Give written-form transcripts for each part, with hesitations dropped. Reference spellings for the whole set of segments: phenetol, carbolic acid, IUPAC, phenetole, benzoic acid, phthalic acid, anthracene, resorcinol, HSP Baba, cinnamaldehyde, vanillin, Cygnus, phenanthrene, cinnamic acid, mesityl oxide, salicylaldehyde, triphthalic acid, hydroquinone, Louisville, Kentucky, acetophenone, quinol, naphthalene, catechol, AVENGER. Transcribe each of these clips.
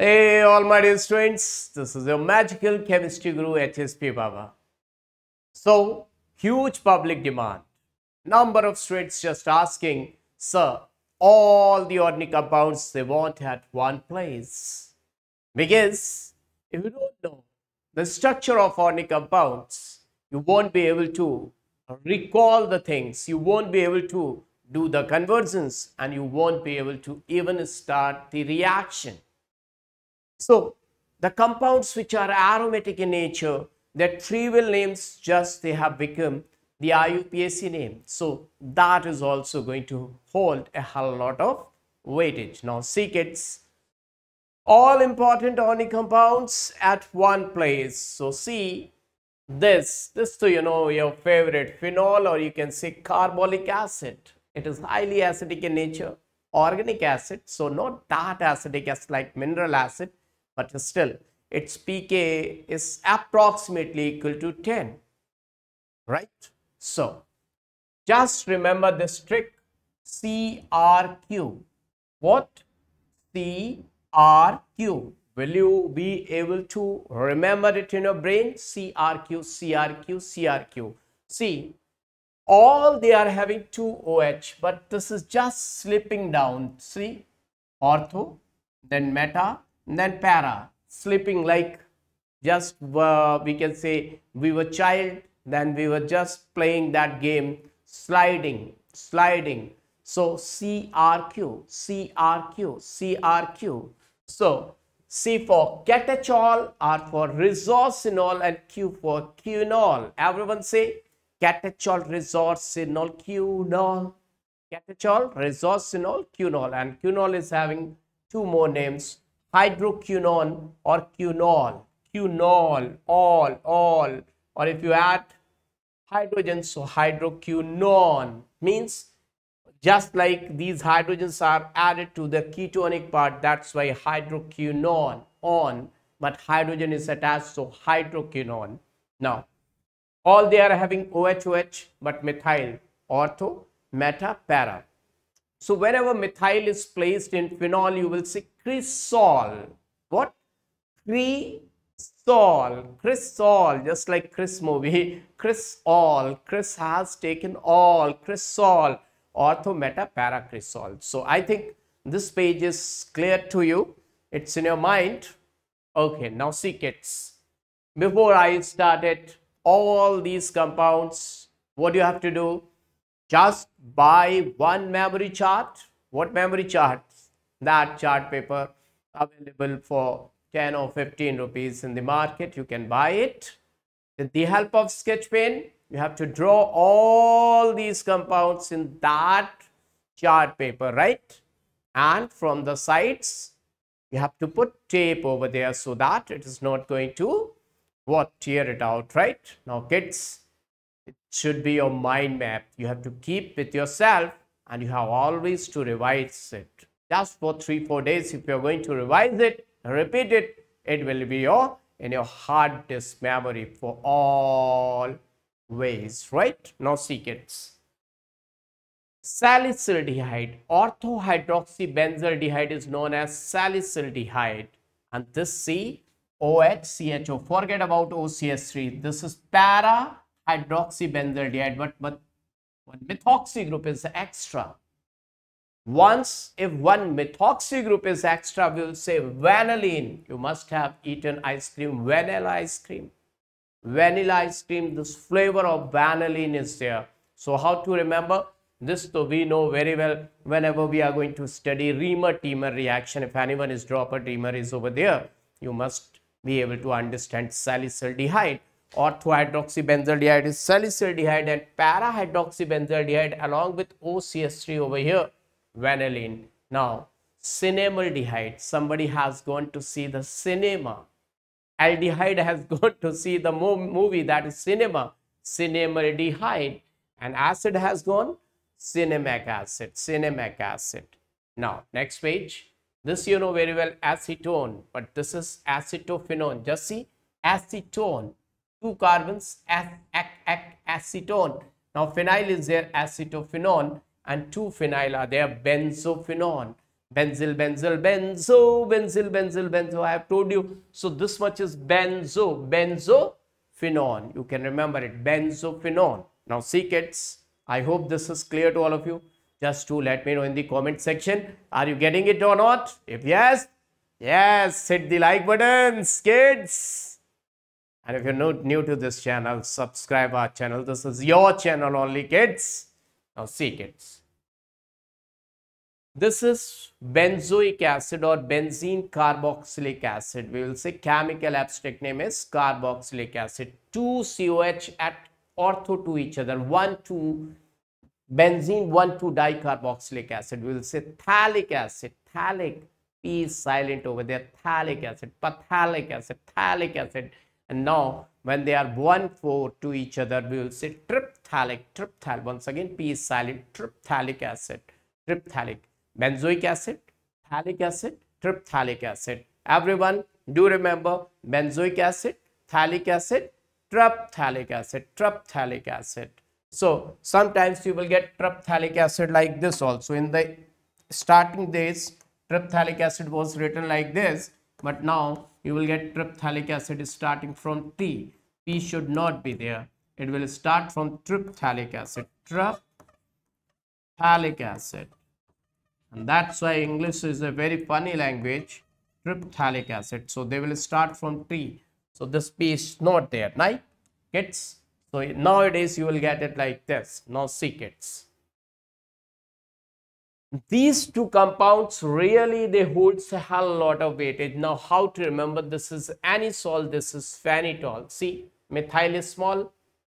Hey all my dear students, this is your magical chemistry guru HSP Baba. So, huge public demand. Number of students just asking, sir, all the organic compounds they want at one place. Because if you don't know the structure of organic compounds, you won't be able to recall the things, you won't be able to do the conversions, and you won't be able to even start the reaction. So, the compounds which are aromatic in nature, their trivial names just they have become the IUPAC name. So, that is also going to hold a whole lot of weightage. Now, see kids, all important organic compounds at one place. So, see this too, you know, your favorite phenol, or you can say carbolic acid. It is highly acidic in nature, organic acid. So, not that acidic as like mineral acid. But still, its pK is approximately equal to 10, right? So, just remember this trick, CRQ. What? CRQ. Will you be able to remember it in your brain? CRQ, CRQ, CRQ. See, all they are having 2OH, but this is just slipping down. See, ortho, then meta, then para, slipping like just we can say we were child, then we were just playing that game, sliding. So CRQ. So C for catechol, R for resorcinol, and Q for quinol. Everyone say catechol, resorcinol, quinol. Catechol, resorcinol, quinol. And quinol is having two more names, hydroquinone or quinol, all, or if you add hydrogen, so hydroquinone means just like these hydrogens are added to the ketonic part, that's why hydroquinone, on, but hydrogen is attached, so hydroquinone. Now, all they are having OHOH, but methyl, ortho, meta, para. So, whenever methyl is placed in phenol, you will see cresol. What? Cresol. Just like Chris movie. Cresol. Chris has taken all. Cresol. Ortho, meta, para, cresol. So, I think this page is clear to you. It's in your mind. Okay. Now, see kids. Before I started all these compounds, what do you have to do? Just buy one memory chart. What memory chart? That chart paper available for 10 or 15 rupees in the market. You can buy it. With the help of sketch pen, you have to draw all these compounds in that chart paper, right? And from the sides, you have to put tape over there so that it is not going to tear it out, right? Now, kids, it should be your mind map. You have to keep with yourself and you have always to revise it. Just for 3-4 days, if you are going to revise it, repeat it, it will be in your hard disk memory for all ways, right? Now see kids. Salicylaldehyde, orthohydroxybenzylaldehyde is known as salicylaldehyde. And this COHCHO, forget about OCS3. This is para hydroxybenzylaldehyde, but methoxy group is extra. Once, if one methoxy group is extra, we will say vanillin. You must have eaten ice cream, vanilla ice cream. Vanilla ice cream, this flavor of vanillin is there. So, how to remember? This though we know very well whenever we are going to study Reimer-Tiemann reaction. If anyone is dropper, Reimer is over there. You must be able to understand salicylaldehyde. Orthohydroxybenzylaldehyde is salicylaldehyde, and parahydroxybenzylaldehyde along with OCS3 over here, vanillin. Now, cinnamaldehyde, somebody has gone to see the cinema. Aldehyde has gone to see the movie, that is cinema. Cinnamaldehyde. And acid has gone, cinnamic acid. Cinnamic acid. Now, next page. This you know very well, acetone. But this is acetophenone. Just see, acetone. Two carbons, acetone. Now, phenyl is there, acetophenone. And two phenyl are there, benzophenone. Benzyl, benzyl, benzo, benzyl, benzyl, benzo. I have told you. So this much is benzo, benzophenone. You can remember it, benzophenone. Now see kids, I hope this is clear to all of you. Just to let me know in the comment section. Are you getting it or not? If yes, yes, hit the like buttons, kids. And if you're not new to this channel, subscribe our channel. This is your channel only, kids. Now see kids. This is benzoic acid or benzene carboxylic acid. We will say chemical abstract name is carboxylic acid. Two COH at ortho to each other. 1,2 benzene 1,2 dicarboxylic acid. We will say phthalic acid. Phthalic. P is silent over there. Phthalic acid. Phthalic acid. Phthalic acid. And now when they are 1,4 to each other, we will say triphthalic. Triphthalic. Once again, P is silent. Triphthalic acid. Triphthalic. Benzoic acid, phthalic acid, triphthalic acid. Everyone do remember benzoic acid, phthalic acid, triphthalic acid, triphthalic acid. So sometimes you will get triphthalic acid like this also. In the starting days, triphthalic acid was written like this, but now you will get triphthalic acid starting from T. P should not be there. It will start from triphthalic acid, triphthalic acid. And that's why English is a very funny language, triphthalic acid. So they will start from T. So this P is not there, right, kids? So nowadays you will get it like this. Now see kids. These two compounds really they hold a hell lot of weightage. Now how to remember? This is anisole, this is phenetole. See, methyl is small,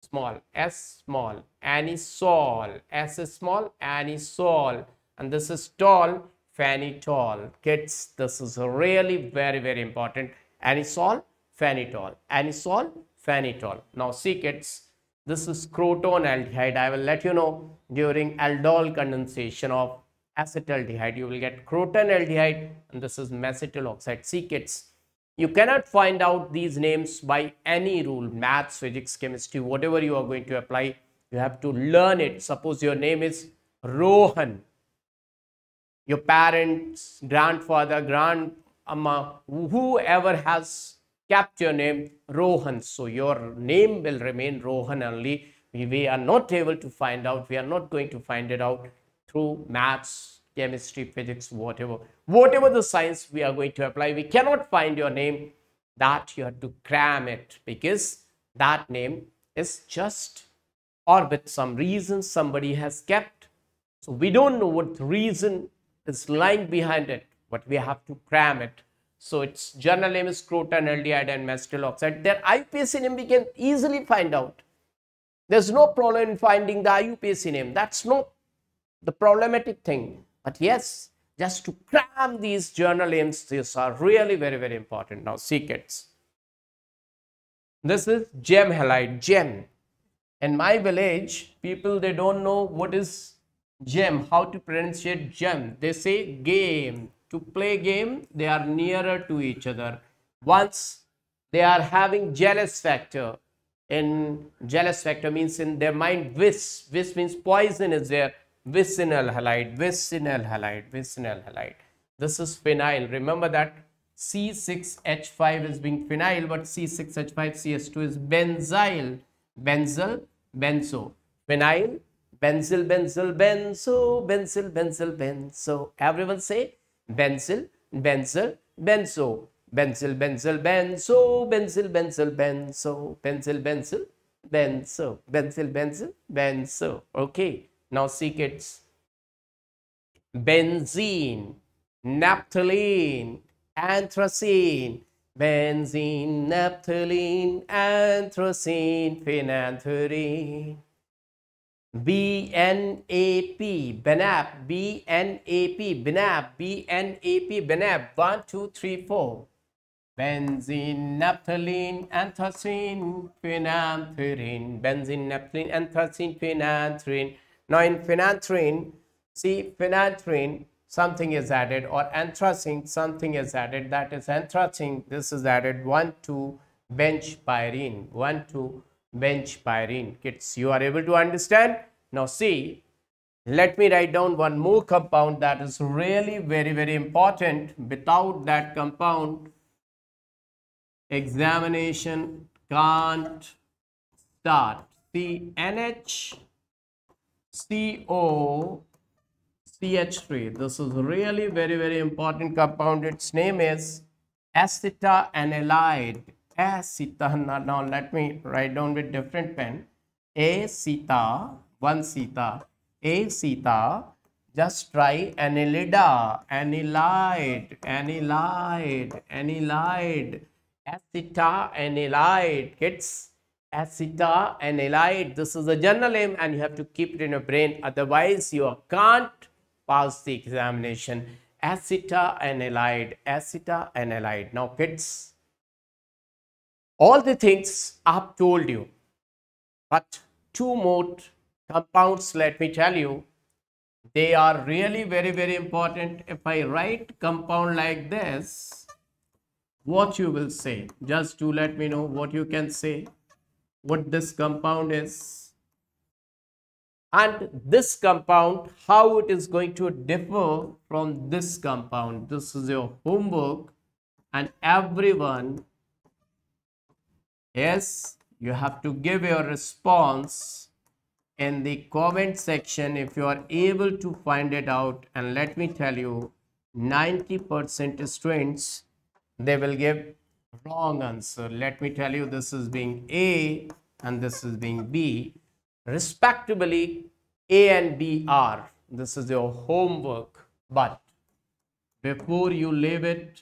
small, S small, anisole, S is small, anisole. And this is tol, phenetol. Kids, this is really very, very important. Anisole, phenetol. Anisole, phenetol. Now see kids, this is crotonaldehyde. I will let you know during aldol condensation of acetaldehyde. You will get crotonaldehyde and this is mesityl oxide. See kids, you cannot find out these names by any rule. Maths, physics, chemistry, whatever you are going to apply, you have to learn it. Suppose your name is Rohan. Your parents, grandfather, grandmama, whoever has kept your name, Rohan. So your name will remain Rohan only. We are not able to find out. We are not going to find it out through maths, chemistry, physics, whatever. Whatever the science we are going to apply, we cannot find your name. That you have to cram it because that name is just or with some reason somebody has kept. So we don't know what reason is lying behind it, but we have to cram it. So its general name is crotonaldehyde and mesityl oxide. Their IUPAC name we can easily find out. There's no problem in finding the IUPAC name. That's not the problematic thing. But yes, just to cram these general names, these are really very, very important. Now see kids. This is gem halide, gem. In my village, people, they don't know what is gem, how to pronunciate gem. They say game. To play game, they are nearer to each other. Once they are having jealous factor. In jealous factor means in their mind, vis. Vis means poison is there. Vicinal halide, vicinal halide, vicinal halide. This is phenyl. Remember that C6H5 is being phenyl, but C6H5CS2 is benzyl. Benzyl, benzo. Phenyl. Benzyl, benzyl, benzo, benzyl, benzyl, benzo. Everyone say benzyl, benzyl, benzo. Benzyl, benzyl, benzo, benzyl, benzyl, benzo. Benzyl, benzyl, benzo. Benzyl, benzyl, benzo. Okay. Now see kids. Benzene, naphthalene, anthracene. Benzene, naphthalene, anthracene, phenanthrene. BNAP, BNAP, BNAP, BNAP, BNAP, BNAP, 1, 2, 3, 4. Benzene, naphthalene, anthracene, phenanthrene. Benzene, naphthalene, anthracene, phenanthrene. Now in phenanthrene, see phenanthrene, something is added, or anthracene, something is added. That is anthracene, this is added 1,2 bench pyrene, 1,2 bench pyrene. Kids, you are able to understand? Now see, Let me write down one more compound that is really very, very important. Without that compound, examination can't start. CNH, CO, CH3. This is really very, very important compound. Its name is acetanilide. Now let me write down with different pen. Aceta, just try anilida, anilide, acetanilide, kids, acetanilide. This is a general name and you have to keep it in your brain, otherwise you can't pass the examination. Acetanilide. Now kids, all the things I've told you, but two more compounds, let me tell you, they are really very, very important. If I write compound like this, what you will say, just to let me know what you can say, what this compound is and this compound, how it is going to differ from this compound. This is your homework and everyone, yes, you have to give your response in the comment section if you are able to find it out. And let me tell you, 90% students, they will give wrong answer. Let me tell you, this is being A and this is being B. Respectively, A and B are. This is your homework. But before you leave it,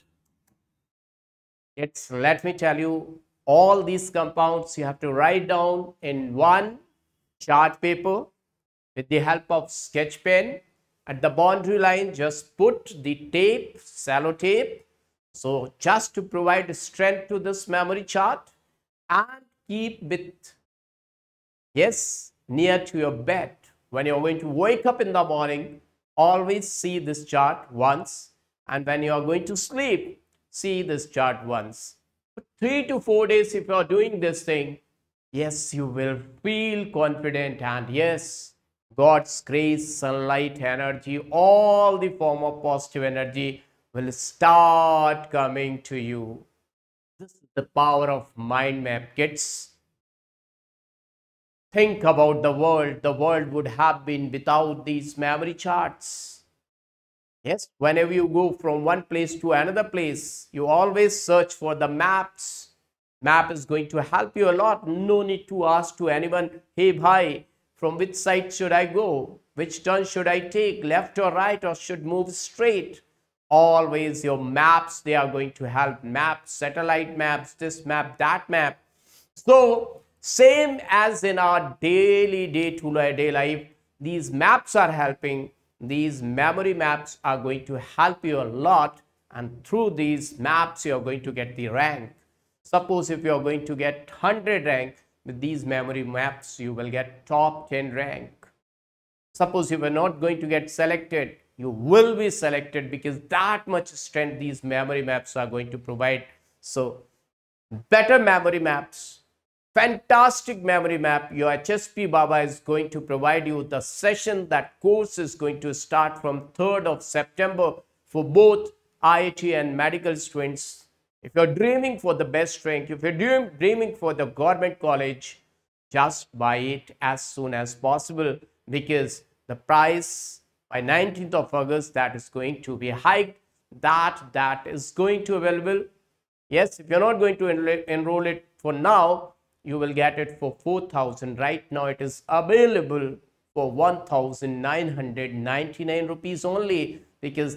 it's, let me tell you, all these compounds you have to write down in one chart paper with the help of sketch pen. At the boundary line, just put the tape, cello tape. So just to provide strength to this memory chart, and keep it, yes, near to your bed. When you're going to wake up in the morning, always see this chart once. And when you are going to sleep, see this chart once. For 3 to 4 days, if you're doing this thing, yes, you will feel confident, and yes, God's grace, sunlight, energy, all the form of positive energy will start coming to you. This is the power of mind map, kids. Think about the world. The world would have been without these memory charts. Yes, whenever you go from one place to another place, you always search for the maps. Map is going to help you a lot. No need to ask to anyone, hey bhai, from which side should I go? Which turn should I take? Left or right, or should move straight? Always your maps, they are going to help. Maps, satellite maps, this map, that map. So same as in our daily day-to-day life, these maps are helping. These memory maps are going to help you a lot, and through these maps you are going to get the rank. Suppose if you are going to get 100 rank with these memory maps, you will get top 10 rank. Suppose you were not going to get selected, you will be selected, because that much strength these memory maps are going to provide. So better memory maps, fantastic memory map, your HSP Baba is going to provide you. The session, that course is going to start from 3rd of September for both IIT and medical students. If you're dreaming for the best rank, if you're dreaming for the government college, just buy it as soon as possible, because the price by 19th of August, that is going to be hiked. That is going to be available. Yes, if you're not going to enroll it for now, you will get it for 4,000. Right now, it is available for 1,999 rupees only, because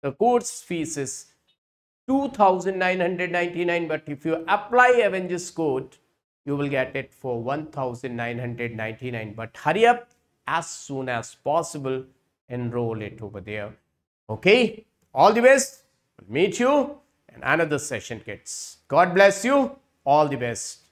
the course fees is 2,999. But if you apply Avengers code, you will get it for 1,999. But hurry up. As soon as possible, enroll it over there. Okay, all the best. We'll meet you in another session, kids. God bless you. All the best.